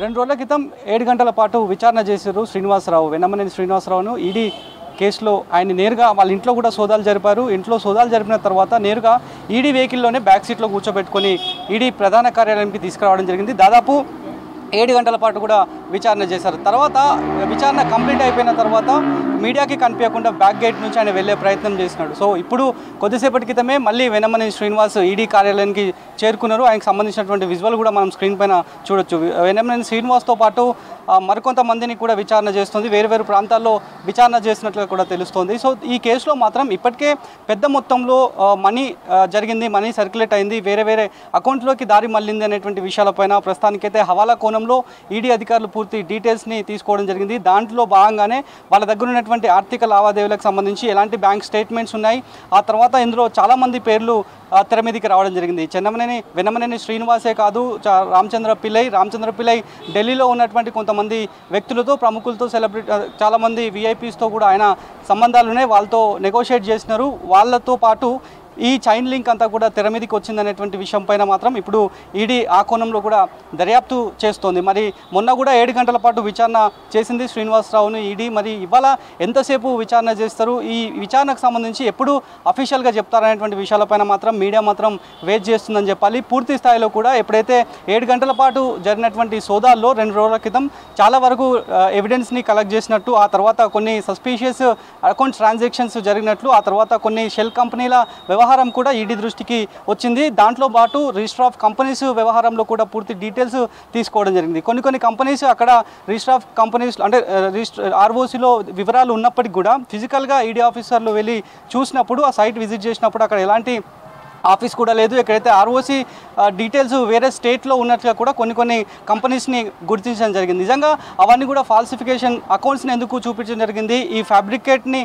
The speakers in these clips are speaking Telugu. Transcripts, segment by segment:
రెండు రోజుల క్రితం 7 గంటల పాటు విచారణ చేశారు శ్రీనివాసరావు వెన్నమనేని శ్రీనివాసరావును ఈడీ కేసులో ఆయన నేరుగా వాళ్ళ ఇంట్లో కూడా సోదాలు జరిపారు ఇంట్లో సోదాలు జరిపిన తర్వాత నేరుగా ఈడీ వెహికల్లోనే బ్యాక్ సీట్లో కూర్చోబెట్టుకొని ఈడీ ప్రధాన కార్యాలయానికి తీసుకురావడం జరిగింది దాదాపు 7 గంటల పాటు కూడా విచారణ చేశారు తర్వాత విచారణ కంప్లీట్ అయిపోయిన తర్వాత మీడియాకి కనిపించకుండా బ్యాక్ గేట్ నుంచి ఆయన వెళ్ళే ప్రయత్నం చేసినాడు సో ఇప్పుడు కొద్దిసేపటి క్రితమే మళ్ళీ వెన్నమనేని శ్రీనివాస్ ఈడీ కార్యాలయానికి చేరుకున్నారు ఆయనకు సంబంధించినటువంటి విజువల్ కూడా మనం స్క్రీన్ పైన చూడొచ్చు వెన్నమనేని శ్రీనివాస్తో పాటు మరికొంతమందిని కూడా విచారణ చేస్తుంది వేరువేరు ప్రాంతాల్లో విచారణ చేసినట్లుగా కూడా తెలుస్తోంది సో ఈ కేసులో మాత్రం ఇప్పటికే పెద్ద మొత్తంలో మనీ జరిగింది మనీ సర్క్యులేట్ అయింది వేరే వేరే అకౌంట్లోకి దారి మళ్ళింది అనేటువంటి విషయాలపైన ప్రస్తుతానికైతే హవాలా కోణంలో ఈడీ అధికారులు పూర్తి డీటెయిల్స్ని తీసుకోవడం జరిగింది దాంట్లో భాగంగానే వాళ్ళ దగ్గర ఉన్నటువంటి ఆర్థిక లావాదేవీలకు సంబంధించి ఎలాంటి బ్యాంక్ స్టేట్మెంట్స్ ఉన్నాయి ఆ తర్వాత ఇందులో చాలామంది పేర్లు తెర మీదకి రావడం జరిగింది వెన్నమనేని శ్రీనివాసే కాదు రామచంద్ర పిల్లై ఢిల్లీలో ఉన్నటువంటి కొంతమంది వ్యక్తులతో ప్రముఖులతో సెలబ్రిటీ చాలామంది విఐపీస్తో కూడా ఆయన సంబంధాలు ఉన్నాయి వాళ్ళతో నెగోషియేట్ చేసినారు వాళ్ళతో పాటు ఈ చైన్ లింక్ అంతా కూడా తెర మీదకి వచ్చిందనేటువంటి విషయం పైన మాత్రం ఇప్పుడు ఈడీ ఆ కోణంలో కూడా దర్యాప్తు చేస్తోంది మరి మొన్న కూడా 7 గంటల పాటు విచారణ చేసింది శ్రీనివాసరావును ఈడీ మరి ఇవాళ ఎంతసేపు విచారణ చేస్తారు ఈ విచారణకు సంబంధించి ఎప్పుడు అఫీషియల్గా చెప్తారనేటువంటి విషయాలపైన మాత్రం మీడియా మాత్రం వెయిట్ చేస్తుందని చెప్పాలి పూర్తి స్థాయిలో కూడా ఎప్పుడైతే 7 గంటల పాటు జరిగినటువంటి సోదాల్లో 2 రోజుల క్రితం చాలా వరకు ఎవిడెన్స్ని కలెక్ట్ చేసినట్టు ఆ తర్వాత కొన్ని సస్పీషియస్ అకౌంట్ ట్రాన్సాక్షన్స్ జరిగినట్లు ఆ తర్వాత కొన్ని షెల్ కంపెనీల వ్యవహారం కూడా ఈడీ దృష్టికి వచ్చింది దాంట్లో పాటు రిజిస్టర్ ఆఫ్ కంపెనీస్ వ్యవహారంలో కూడా పూర్తి డీటెయిల్స్ తీసుకోవడం జరిగింది కొన్ని కంపెనీస్ అక్కడ రిజిస్టర్ ఆఫ్ కంపెనీస్ అంటే ఆర్ఓసీలో వివరాలు ఉన్నప్పటికీ కూడా ఫిజికల్గా ఈడీ ఆఫీసర్లు వెళ్ళి చూసినప్పుడు ఆ సైట్ విజిట్ చేసినప్పుడు అక్కడ ఎలాంటి ఆఫీస్ కూడా లేదు ఎక్కడైతే ఆర్ఓసీ డీటెయిల్స్ వేరే స్టేట్లో ఉన్నట్లుగా కూడా కొన్ని కంపెనీస్ని గుర్తించడం జరిగింది నిజంగా అవన్నీ కూడా ఫాల్సిఫికేషన్ అకౌంట్స్ని ఎందుకు చూపించడం జరిగింది ఈ ఫ్యాబ్రికేట్ని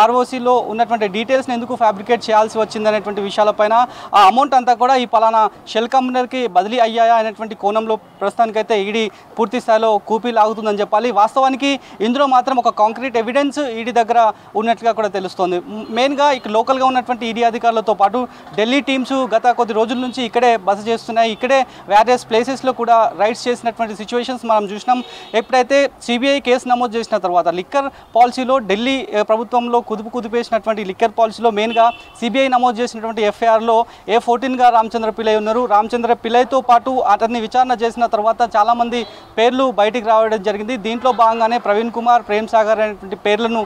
ఆర్ఓసీలో ఉన్నటువంటి డీటెయిల్స్ని ఎందుకు ఫ్యాబ్రికేట్ చేయాల్సి వచ్చిందనేటువంటి విషయాలపైన ఆ అమౌంట్ అంతా కూడా ఈ పలానా షెల్ కంపెనీకి బదిలీ అయ్యాయా అనేటువంటి కోణంలో ప్రస్తుతానికైతే ఈడీ పూర్తి స్థాయిలో కూపీ లాగుతుందని చెప్పాలి వాస్తవానికి ఇందులో మాత్రం ఒక కాంక్రీట్ ఎవిడెన్స్ ఈడీ దగ్గర ఉన్నట్లుగా కూడా తెలుస్తోంది మెయిన్గా ఇక్కడ లోకల్గా ఉన్నటువంటి ఈడీ అధికారులతో పాటు ఢిల్లీ టీమ్స్ గత కొద్ది రోజుల నుంచి ఇక్కడే బస చేస్తున్నాయి ఇక్కడే వేరియస్ ప్లేసెస్లో కూడా రైడ్స్ చేసినటువంటి సిచ్యువేషన్స్ మనం చూసినాం ఎప్పుడైతే సిబిఐ కేసు నమోదు చేసిన తర్వాత లిక్కర్ పాలసీలో ఢిల్లీ ప్రభుత్వంలో కుదిపేసినటువంటి లిక్కర్ పాలసీలో మెయిన్గా సిబిఐ నమోదు చేసినటువంటి ఎఫ్ఐఆర్లో A14గా రామచంద్ర పిల్లై ఉన్నారు రామచంద్ర పిల్లైతో పాటు అతన్ని విచారణ చేసిన తర్వాత చాలామంది పేర్లు బయటికి రావడం జరిగింది దీంట్లో భాగంగానే ప్రవీణ్ కుమార్ ప్రేమ్ సాగర్ అనేటువంటి పేర్లను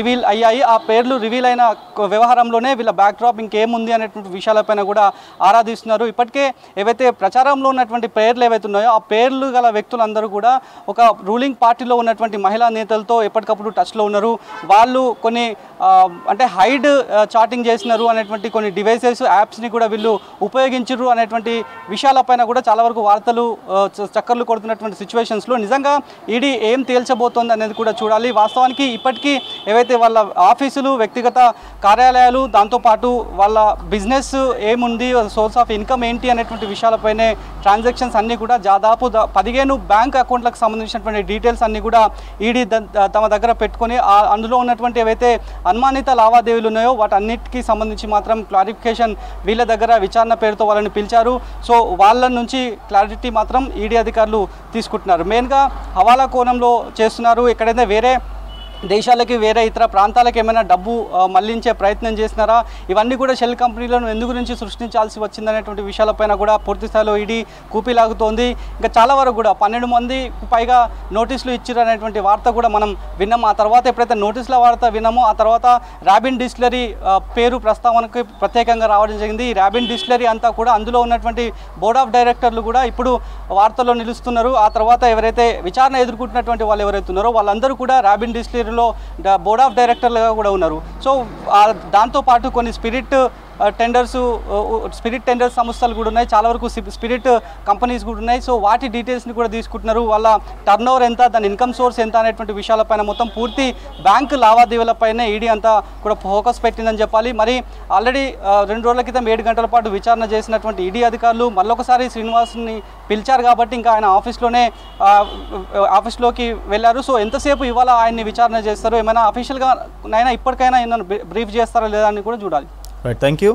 రివీల్ అయ్యాయి ఆ పేర్లు రివీల్ అయిన వ్యవహారంలోనే వీళ్ళ బ్యాక్డ్రాప్ ఇంకేముంది అనేటువంటి విషయాలపైన కూడా ఆరాధిస్తున్నారు ఇప్పటికే ఏవైతే ప్రచారంలో ఉన్నటువంటి పేర్లు ఏవైతే ఉన్నాయో ఆ పేర్లు గల వ్యక్తులందరూ కూడా ఒక రూలింగ్ పార్టీలో ఉన్నటువంటి మహిళా నేతలతో ఎప్పటికప్పుడు టచ్లో ఉన్నారు వాళ్ళు కొన్ని అంటే హైడ్ చాటింగ్ చేసినారు అనేటువంటి కొన్ని డివైసెస్ యాప్స్ని కూడా వీళ్ళు ఉపయోగించరు అనేటువంటి విషయాలపైన కూడా చాలా వరకు వార్తలు చక్కర్లు కొడుతున్నటువంటి సిచ్యువేషన్స్లో నిజంగా ఈడీ ఏం తేల్చబోతోంది అనేది కూడా చూడాలి వాస్తవానికి ఇప్పటికీ ఏవైతే వాళ్ళ ఆఫీసులు వ్యక్తిగత కార్యాలయాలు దాంతోపాటు వాళ్ళ బిజినెస్ ఏముంది సోర్స్ ఆఫ్ ఇన్కమ్ ఏంటి అనేటువంటి విషయాలపైనే ట్రాన్సాక్షన్స్ అన్నీ కూడా దాదాపు 15 బ్యాంక్ అకౌంట్లకు సంబంధించినటువంటి డీటెయిల్స్ అన్నీ కూడా ఈడీ తమ దగ్గర పెట్టుకొని అందులో ఉన్నటువంటి ఏవైతే అనుమానిత లావాదేవీలు ఉన్నాయో వాటన్నిటికీ సంబంధించి మాత్రం క్లారిఫికేషన్ వీళ్ళ దగ్గర విచారణ పేరుతో వాళ్ళని పిలిచారు సో వాళ్ళ నుంచి క్లారిటీ మాత్రం ఈడీ అధికారులు తీసుకుంటున్నారు మెయిన్గా హవాలా కోణంలో చేస్తున్నారు ఎక్కడైతే వేరే దేశాలకి వేరే ఇతర ప్రాంతాలకు ఏమైనా డబ్బు మళ్లించే ప్రయత్నం చేసినారా ఇవన్నీ కూడా షెల్ కంపెనీలను ఎందు గురించి సృష్టించాల్సి వచ్చిందనేటువంటి విషయాలపైన కూడా పూర్తి స్థాయిలో ఈడీ కూపీలాగుతోంది ఇంకా చాలా వరకు కూడా 12 మంది పైగా నోటీసులు ఇచ్చారనేటువంటి వార్త కూడా మనం విన్నాము ఆ తర్వాత ఎప్పుడైతే నోటీసుల వార్త విన్నామో ఆ తర్వాత రాబిన్ డిస్టిలరీ పేరు ప్రస్తావనకి ప్రత్యేకంగా రావడం జరిగింది ఈ రాబిన్ డిస్టిలరీ అంతా కూడా అందులో ఉన్నటువంటి బోర్డ్ ఆఫ్ డైరెక్టర్లు కూడా ఇప్పుడు వార్తల్లో నిలుస్తున్నారు ఆ తర్వాత ఎవరైతే విచారణ ఎదుర్కొంటున్నటువంటి వాళ్ళు ఎవరైతే ఉన్నారో వాళ్ళందరూ కూడా రాబిన్ డిస్టిలరీ బోర్డ్ ఆఫ్ డైరెక్టర్లుగా కూడా ఉన్నారు సో దాంతోపాటు కొన్ని స్పిరిట్ టెండర్స్ సంస్థలు కూడా ఉన్నాయి చాలా వరకు స్పిరిట్ కంపెనీస్ కూడా ఉన్నాయి సో వాటి డీటెయిల్స్ని కూడా తీసుకుంటున్నారు వాళ్ళ టర్న్ ఓవర్ ఎంత దాని ఇన్కమ్ సోర్స్ ఎంత అనేటువంటి విషయాలపైన మొత్తం పూర్తి బ్యాంకు లావాదేవీలపైన ఈడీ అంతా కూడా ఫోకస్ పెట్టిందని చెప్పాలి మరి ఆల్రెడీ 2 రోజుల క్రితం 7 గంటల పాటు విచారణ చేసినటువంటి ఈడీ అధికారులు మళ్ళొకసారి శ్రీనివాస్ని పిలిచారు కాబట్టి ఇంకా ఆయన ఆఫీస్లోకి వెళ్ళారు సో ఎంతసేపు ఇవాళ ఆయన్ని విచారణ చేస్తారు ఏమైనా అఫీషియల్గా నైనా ఇప్పటికైనా బ్రీఫ్ చేస్తారా లేదా అని కూడా చూడాలి. Right, thank you.